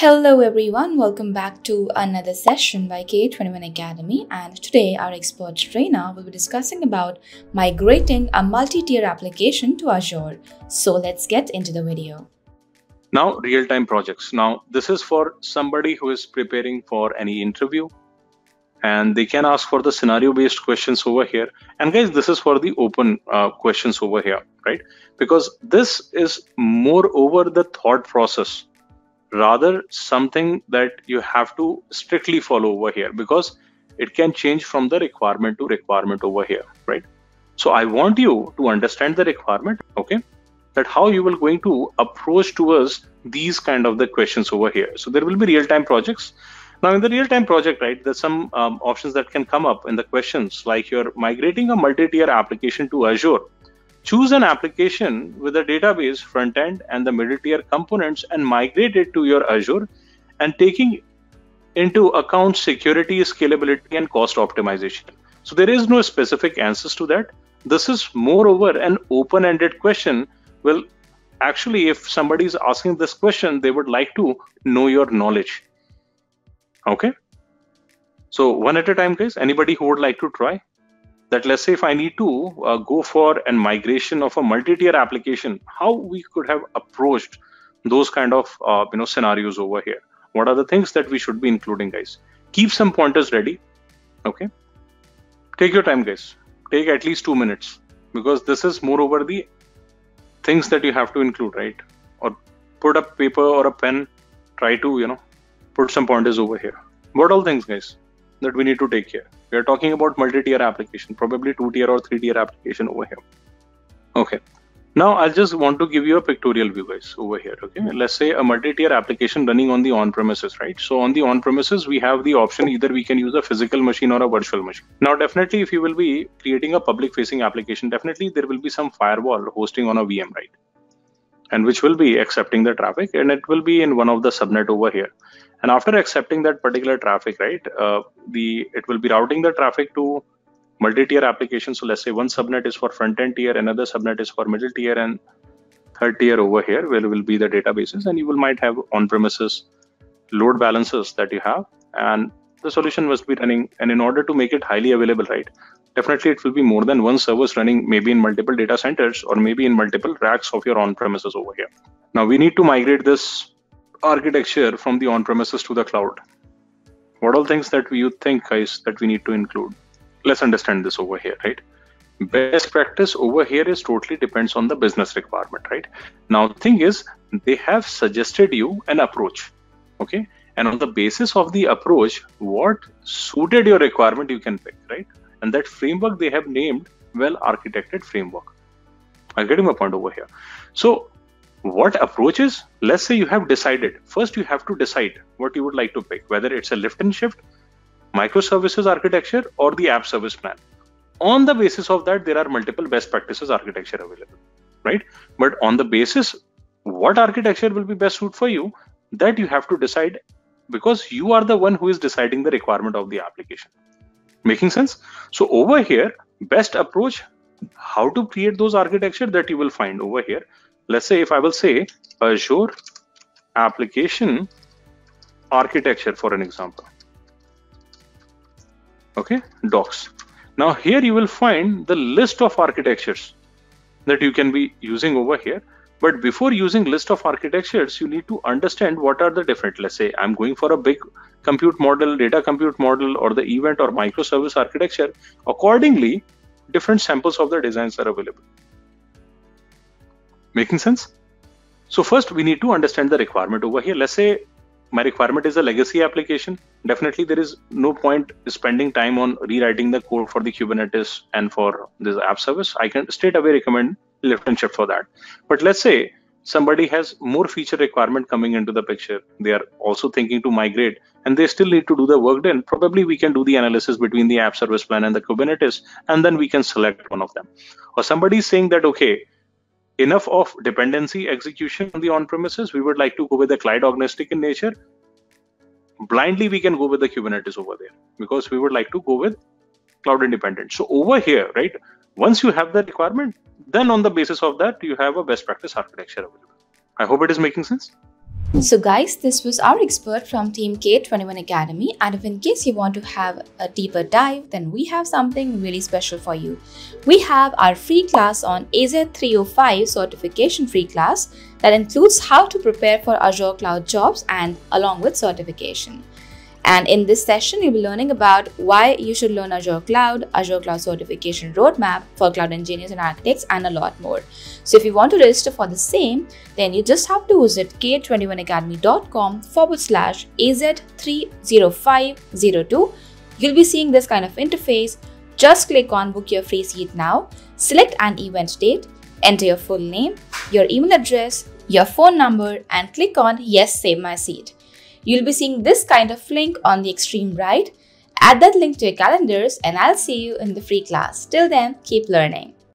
Hello everyone, welcome back to another session by K21 Academy, and today our expert trainer will be discussing about migrating a multi-tier application to Azure. So let's get into the video. Now, real-time projects. Now, this is for somebody who is preparing for any interview, and they can ask for the scenario-based questions over here. And guys, this is for the open questions over here, right? Because this is more over the thought process, rather something that you have to strictly follow over here, because it can change from the requirement to requirement over here, right? So I want you to understand the requirement, okay, that how you will going to approach towards these kind of the questions over here. So there will be real-time projects. Now in the real-time project, right, there's some options that can come up in the questions, like you're migrating a multi-tier application to Azure. Choose an application with a database front end and the middle tier components and migrate it to your Azure, and taking into account security, scalability, and cost optimization. So there is no specific answers to that. This is moreover an open-ended question. Well, actually, if somebody is asking this question, they would like to know your knowledge. Okay. So one at a time, guys, anybody who would like to try? That let's say if I need to go for a migration of a multi-tier application, how we could have approached those kind of scenarios over here. What are the things that we should be including, guys? Keep some pointers ready, okay? Take your time, guys. Take at least 2 minutes, because this is moreover the things that you have to include, right? Or put a paper or a pen, try to put some pointers over here. What all things, guys, that we need to take care. We are talking about multi-tier application, probably 2-tier or 3-tier application over here. Okay. Now I just want to give you a pictorial view, guys, over here. Okay. Let's say a multi-tier application running on the on-premises, right? So on the on-premises, we have the option either we can use a physical machine or a virtual machine. Now, definitely, if you will be creating a public-facing application, definitely there will be some firewall hosting on a VM, right? And which will be accepting the traffic, and it will be in one of the subnet over here. And after accepting that particular traffic, right, it will be routing the traffic to multi-tier applications. So let's say one subnet is for front-end tier, another subnet is for middle tier, and third tier over here where will be the databases. And you might have on-premises load balancers that you have, and the solution must be running. And in order to make it highly available, right, definitely it will be more than one servers running, maybe in multiple data centers or maybe in multiple racks of your on-premises over here. Now we need to migrate this architecture from the on-premises to the cloud. What all things that you think, guys, that we need to include? Let's understand this over here, right? Best practice over here is totally depends on the business requirement, right? Now the thing is, they have suggested you an approach, okay? And on the basis of the approach, what suited your requirement you can pick, right? And that framework they have named well-architected framework. I'm getting my point over here. So what approaches? Let's say you have decided. First, you have to decide what you would like to pick, whether it's a lift and shift, microservices architecture, or the app service plan. On the basis of that, there are multiple best practices architecture available, right? But on the basis, what architecture will be best suited for you, that you have to decide, because you are the one who is deciding the requirement of the application. Making sense? So over here, best approach, how to create those architecture, that you will find over here. Let's say if I will say Azure application architecture for an example, okay, docs. Now here you will find the list of architectures that you can be using over here. But before using list of architectures, you need to understand what are the different, let's say I'm going for a big compute model, data compute model, or the event or microservice architecture. Accordingly, different samples of the designs are available. Making sense? So first we need to understand the requirement over here. Let's say my requirement is a legacy application. Definitely there is no point spending time on rewriting the code for the Kubernetes and for this app service. I can straight away recommend lift and shift for that. But let's say somebody has more feature requirement coming into the picture. They are also thinking to migrate, and they still need to do the work done. Probably we can do the analysis between the app service plan and the Kubernetes, and then we can select one of them. Or somebody is saying that, okay, enough of dependency execution on the on-premises, we would like to go with the cloud agnostic in nature. Blindly, we can go with the Kubernetes over there, because we would like to go with cloud independent. So over here, right, once you have the requirement, then on the basis of that, you have a best practice architecture available. I hope it is making sense. So guys, this was our expert from team K21 Academy, and if in case you want to have a deeper dive, then we have something really special for you. We have our free class on AZ-305 certification free class that includes how to prepare for Azure Cloud jobs and along with certification. And in this session, you'll be learning about why you should learn Azure Cloud Certification Roadmap for Cloud Engineers and Architects, and a lot more. So if you want to register for the same, then you just have to visit k21academy.com/AZ30502. You'll be seeing this kind of interface. Just click on book your free seat now, select an event date, enter your full name, your email address, your phone number, and click on yes, save my seat. You'll be seeing this kind of link on the extreme right. Add that link to your calendars, and I'll see you in the free class. Till then, keep learning.